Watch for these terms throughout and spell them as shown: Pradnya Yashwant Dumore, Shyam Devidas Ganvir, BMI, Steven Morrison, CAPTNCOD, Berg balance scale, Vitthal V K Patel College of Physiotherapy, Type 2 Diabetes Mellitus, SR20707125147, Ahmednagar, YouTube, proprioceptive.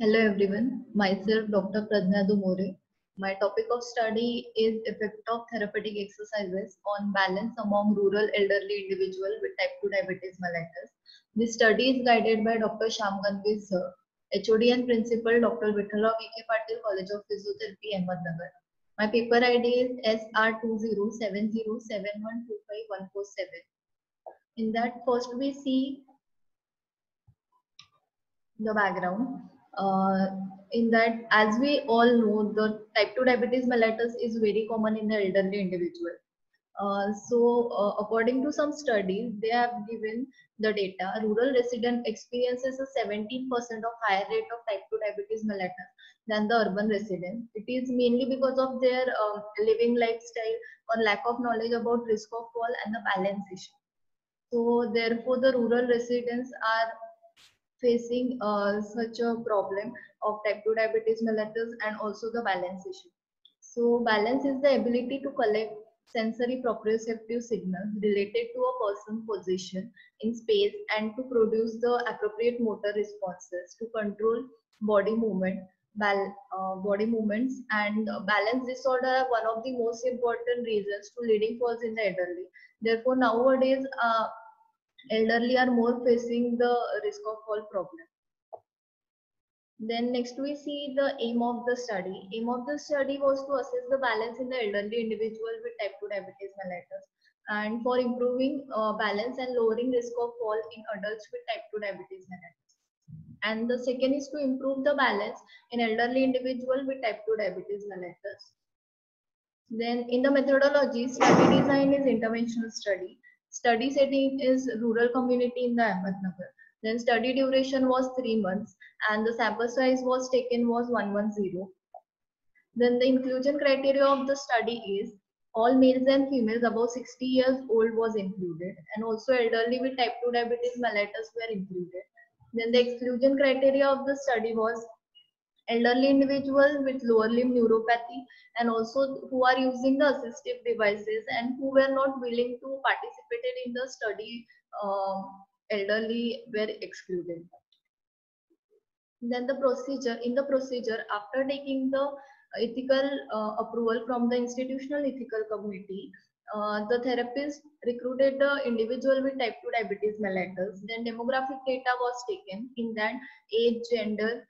Hello everyone, myself Dr. Pradnya Dumore. My topic of study is effect of therapeutic exercises on balance among rural elderly individuals with type 2 diabetes mellitus. This study is guided by Dr. Shyam Devidas Ganvir, HOD and Principal, Dr. Vitthal V K Patel College of Physiotherapy, Ahmednagar. My paper ID is SR20707125147. In that, first we see the background. In that, as we all know, the type 2 diabetes mellitus is very common in the elderly individual. According to some studies, they have given the data. Rural resident experiences a 17% of higher rate of type 2 diabetes mellitus than the urban resident. It is mainly because of their living lifestyle or lack of knowledge about risk of fall and the balance issue. So therefore, the rural residents are facing such a problem of type 2 diabetes mellitus and also the balance issue. So balance is the ability to collect sensory proprioceptive signals related to a person's position in space and to produce the appropriate motor responses to control body movement, body movements, and balance disorder are one of the most important reasons to leading falls in the elderly. Therefore, nowadays, elderly are more facing the risk of fall problem. Then next we see the aim of the study. Aim of the study was to assess the balance in the elderly individual with type 2 diabetes mellitus and for improving balance and lowering risk of fall in adults with type 2 diabetes mellitus. And the second is to improve the balance in elderly individual with type 2 diabetes mellitus. Then in the methodology, study design is interventional study. Study setting is rural community in the Ahmednagar. Then study duration was 3 months and the sample size was taken was 110. Then the inclusion criteria of the study is all males and females above 60 years old was included, and also elderly with type 2 diabetes mellitus were included. Then the exclusion criteria of the study was elderly individuals with lower limb neuropathy and also who are using the assistive devices and who were not willing to participate in the study. Elderly were excluded. Then the procedure. In the procedure, after taking the ethical approval from the institutional ethical committee, the therapist recruited the individual with type 2 diabetes mellitus. Then demographic data was taken, in that age, gender,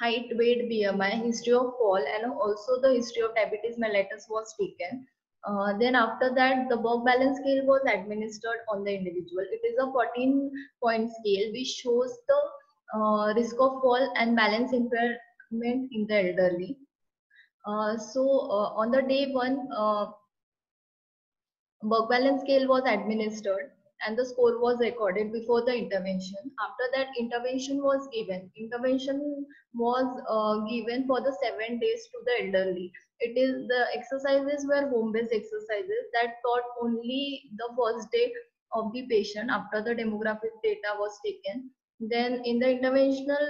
height, weight, BMI, history of fall, and also the history of diabetes mellitus was taken. Then after that, the Berg balance scale was administered on the individual. It is a 14-point scale which shows the risk of fall and balance impairment in the elderly. On the day one, Berg balance scale was administered and the score was recorded before the intervention. After that, intervention was given. Intervention was given for the 7 days to the elderly. It is the exercises were home-based exercises that taught only the first day of the patient after the demographic data was taken. Then in the interventional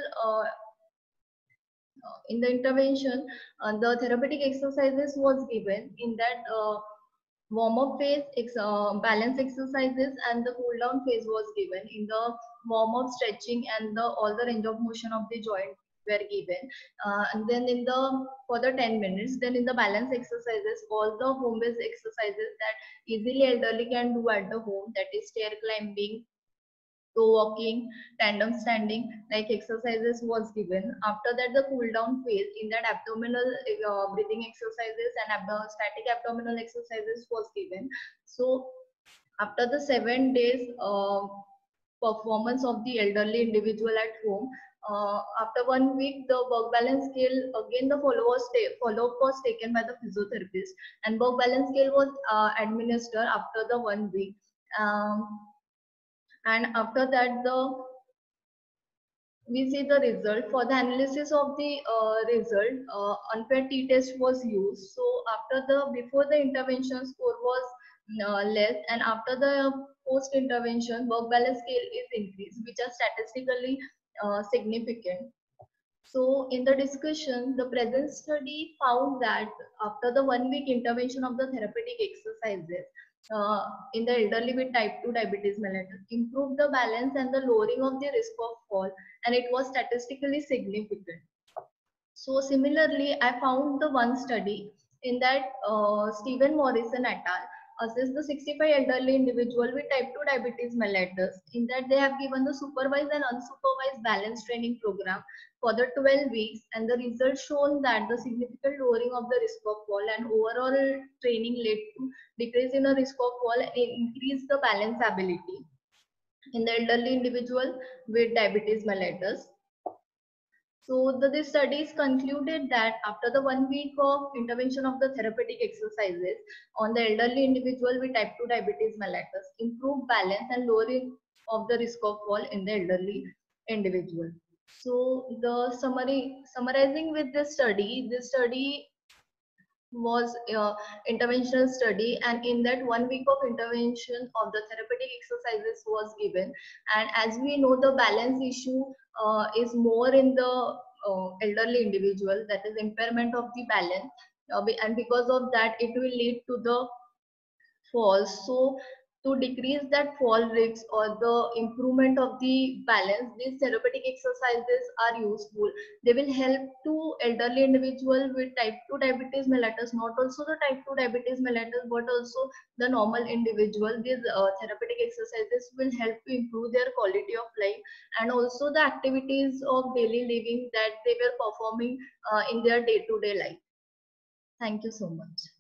the therapeutic exercises was given, in that warm-up phase, balance exercises, and the cool-down phase was given. In the warm-up, stretching and all the range of motion of the joint were given. And then for the 10 minutes, then in the balance exercises, all the home-based exercises that easily elderly can do at the home, that is stair climbing, toe walking, tandem standing, like exercises was given. After that, the cool down phase, in that abdominal breathing exercises and static abdominal exercises was given. So after the 7 days performance of the elderly individual at home, after 1 week, the Berg balance scale, again the follow-up was taken by the physiotherapist, and Berg balance scale was administered after the 1 week. And after that, we see the result. For the analysis of the result, unpaired t-test was used. So before the intervention, score was less, and after the post-intervention, Berg balance scale is increased, which are statistically significant. So in the discussion, the present study found that after the 1 week intervention of the therapeutic exercises, in the elderly with type 2 diabetes mellitus, improved the balance and the lowering of the risk of fall, and it was statistically significant. So similarly, I found the one study in that Steven Morrison et al. Assessed the 65 elderly individual with type 2 diabetes mellitus. In that, they have given the supervised and unsupervised balance training program for the 12 weeks, and the results shown that the significant lowering of the risk of fall and overall training led to decrease in the risk of fall and increase the balance ability in the elderly individual with diabetes mellitus. So this studies concluded that after the 1 week of intervention of the therapeutic exercises on the elderly individual with type 2 diabetes mellitus, improved balance and lowering of the risk of fall in the elderly individual. So the summarizing with this study was interventional study, and in that 1 week of intervention of the therapeutic exercises was given, and as we know the balance issue is more in the elderly individual, that is impairment of the balance, and because of that it will lead to the fall. So to decrease that fall risk or the improvement of the balance, these therapeutic exercises are useful. They will help to elderly individual with type 2 diabetes mellitus, not also the type 2 diabetes mellitus, but also the normal individual. These therapeutic exercises will help to improve their quality of life, and also the activities of daily living that they were performing in their day-to-day life. Thank you so much.